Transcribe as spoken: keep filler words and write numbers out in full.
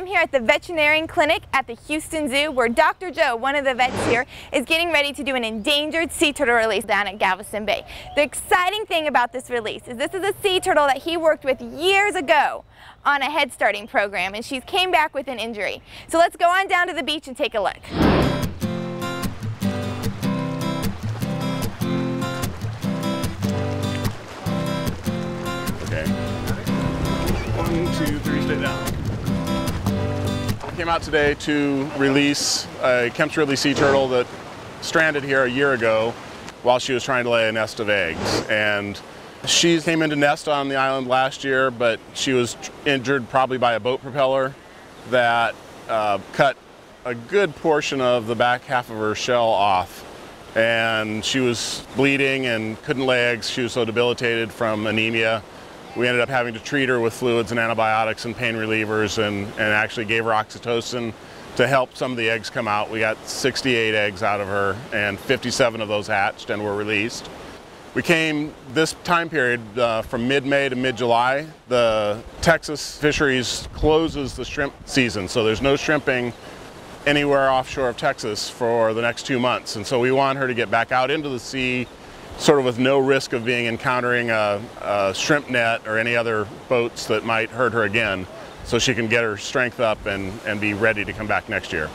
I'm here at the veterinarian clinic at the Houston Zoo, where Doctor Joe, one of the vets here, is getting ready to do an endangered sea turtle release down at Galveston Bay. The exciting thing about this release is this is a sea turtle that he worked with years ago on a head starting program, and she came back with an injury. So let's go on down to the beach and take a look. Two, three, stay down. I came out today to release a Kemp's Ridley sea turtle that stranded here a year ago while she was trying to lay a nest of eggs. And she came into nest on the island last year, but she was injured probably by a boat propeller that uh, cut a good portion of the back half of her shell off. And she was bleeding and couldn't lay eggs. She was so debilitated from anemia. We ended up having to treat her with fluids and antibiotics and pain relievers, and, and actually gave her oxytocin to help some of the eggs come out. We got sixty-eight eggs out of her, and fifty-seven of those hatched and were released. We came this time period uh, from mid-May to mid-July. The Texas fisheries closes the shrimp season, so there's no shrimping anywhere offshore of Texas for the next two months. And so we want her to get back out into the sea, sort of with no risk of being encountering a, a shrimp net or any other boats that might hurt her again, so she can get her strength up and, and be ready to come back next year.